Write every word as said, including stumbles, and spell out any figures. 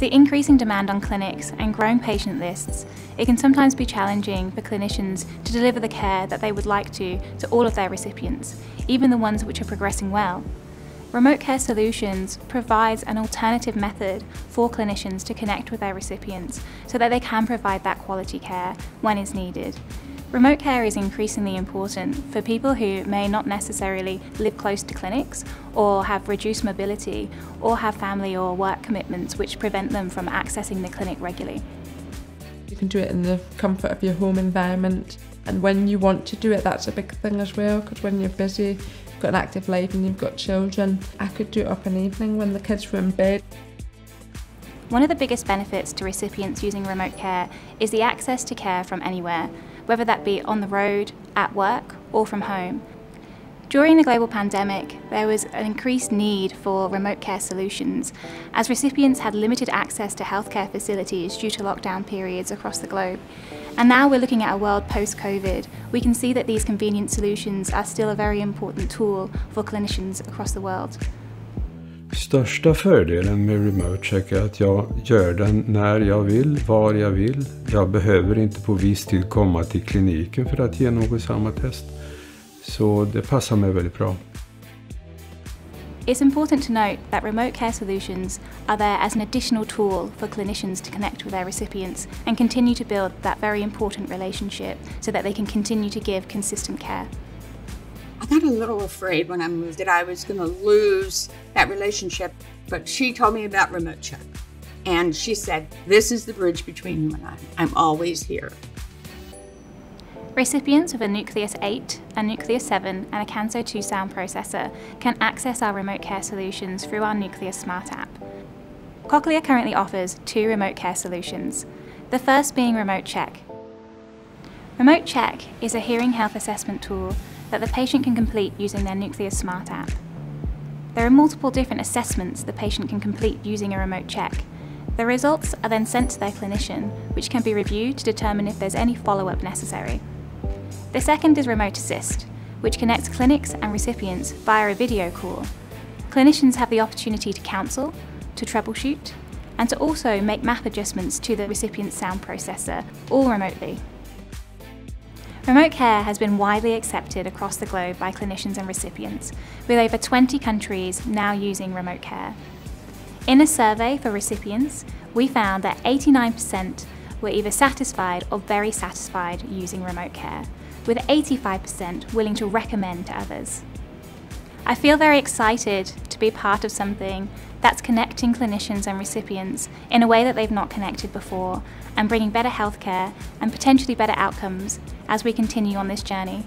With the increasing demand on clinics and growing patient lists, it can sometimes be challenging for clinicians to deliver the care that they would like to to all of their recipients, even the ones which are progressing well. Remote Care Solutions provides an alternative method for clinicians to connect with their recipients so that they can provide that quality care when is needed. Remote care is increasingly important for people who may not necessarily live close to clinics or have reduced mobility or have family or work commitments which prevent them from accessing the clinic regularly. You can do it in the comfort of your home environment, and when you want to do it, that's a big thing as well, because when you're busy, you've got an active life and you've got children. I could do it up an evening when the kids were in bed. One of the biggest benefits to recipients using remote care is the access to care from anywhere, whether that be on the road, at work, or from home. During the global pandemic, there was an increased need for remote care solutions, as recipients had limited access to healthcare facilities due to lockdown periods across the globe. And now we're looking at a world post-COVID, we can see that these convenient solutions are still a very important tool for clinicians across the world. Största fördelen med Remote Check är att jag gör den när jag vill, var jag vill. Jag behöver inte på viss tid komma till kliniken för att ge något samma test. Så det passar mig väldigt bra. It's important to note that remote care solutions are there as an additional tool for clinicians to connect with their recipients and continue to build that very important relationship so that they can continue to give consistent care. I got a little afraid when I moved that I was going to lose that relationship, but she told me about Remote Check. And she said, this is the bridge between you and I. I'm always here. Recipients with a Nucleus eight, a Nucleus seven and a Canso two sound processor can access our remote care solutions through our Nucleus Smart app. Cochlear currently offers two remote care solutions, the first being Remote Check. Remote Check is a hearing health assessment tool that the patient can complete using their Nucleus Smart app. There are multiple different assessments the patient can complete using a remote check. The results are then sent to their clinician, which can be reviewed to determine if there's any follow-up necessary. The second is Remote Assist, which connects clinics and recipients via a video call. Clinicians have the opportunity to counsel, to troubleshoot, and to also make map adjustments to the recipient's sound processor, all remotely. Remote care has been widely accepted across the globe by clinicians and recipients, with over twenty countries now using remote care. In a survey for recipients, we found that eighty-nine percent were either satisfied or very satisfied using remote care, with eighty-five percent willing to recommend to others. I feel very excited to be part of something that's connecting clinicians and recipients in a way that they've not connected before, and bringing better healthcare and potentially better outcomes as we continue on this journey.